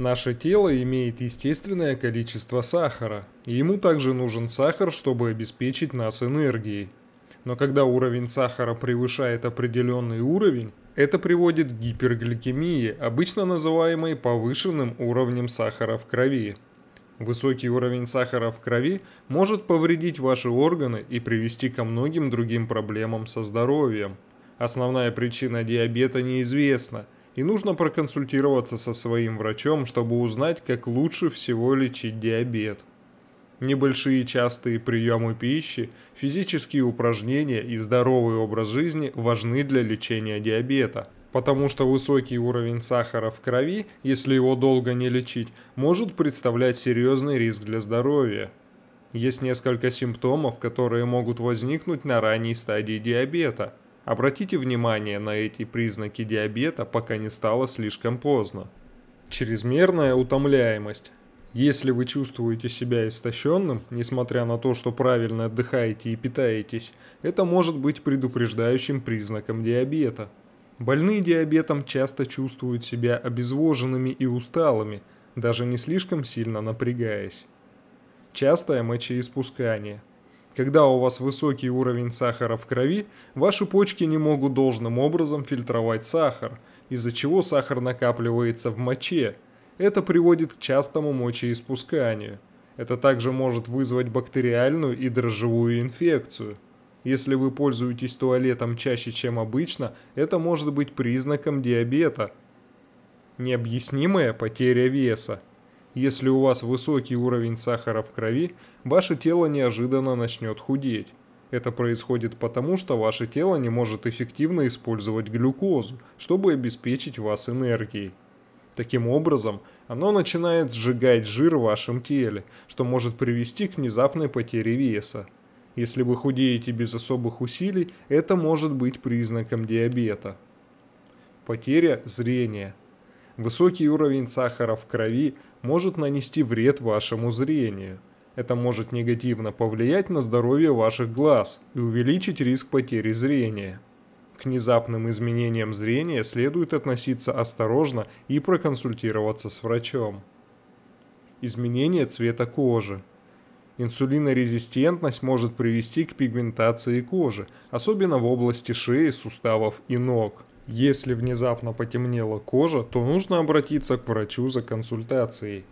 Наше тело имеет естественное количество сахара, и ему также нужен сахар, чтобы обеспечить нас энергией. Но когда уровень сахара превышает определенный уровень, это приводит к гипергликемии, обычно называемой повышенным уровнем сахара в крови. Высокий уровень сахара в крови может повредить ваши органы и привести ко многим другим проблемам со здоровьем. Основная причина диабета неизвестна, и нужно проконсультироваться со своим врачом, чтобы узнать, как лучше всего лечить диабет. Небольшие частые приемы пищи, физические упражнения и здоровый образ жизни важны для лечения диабета, потому что высокий уровень сахара в крови, если его долго не лечить, может представлять серьезный риск для здоровья. Есть несколько симптомов, которые могут возникнуть на ранней стадии диабета. Обратите внимание на эти признаки диабета, пока не стало слишком поздно. Чрезмерная утомляемость. Если вы чувствуете себя истощенным, несмотря на то, что правильно отдыхаете и питаетесь, это может быть предупреждающим признаком диабета. Больные диабетом часто чувствуют себя обезвоженными и усталыми, даже не слишком сильно напрягаясь. Частое мочеиспускание. Когда у вас высокий уровень сахара в крови, ваши почки не могут должным образом фильтровать сахар, из-за чего сахар накапливается в моче. Это приводит к частому мочеиспусканию. Это также может вызвать бактериальную и дрожжевую инфекцию. Если вы пользуетесь туалетом чаще, чем обычно, это может быть признаком диабета. Необъяснимая потеря веса. Если у вас высокий уровень сахара в крови, ваше тело неожиданно начнет худеть. Это происходит потому, что ваше тело не может эффективно использовать глюкозу, чтобы обеспечить вас энергией. Таким образом, оно начинает сжигать жир в вашем теле, что может привести к внезапной потере веса. Если вы худеете без особых усилий, это может быть признаком диабета. Потеря зрения. Высокий уровень сахара в крови может нанести вред вашему зрению. Это может негативно повлиять на здоровье ваших глаз и увеличить риск потери зрения. К внезапным изменениям зрения следует относиться осторожно и проконсультироваться с врачом. Изменение цвета кожи. Инсулинорезистентность может привести к пигментации кожи, особенно в области шеи, суставов и ног. Если внезапно потемнела кожа, то нужно обратиться к врачу за консультацией.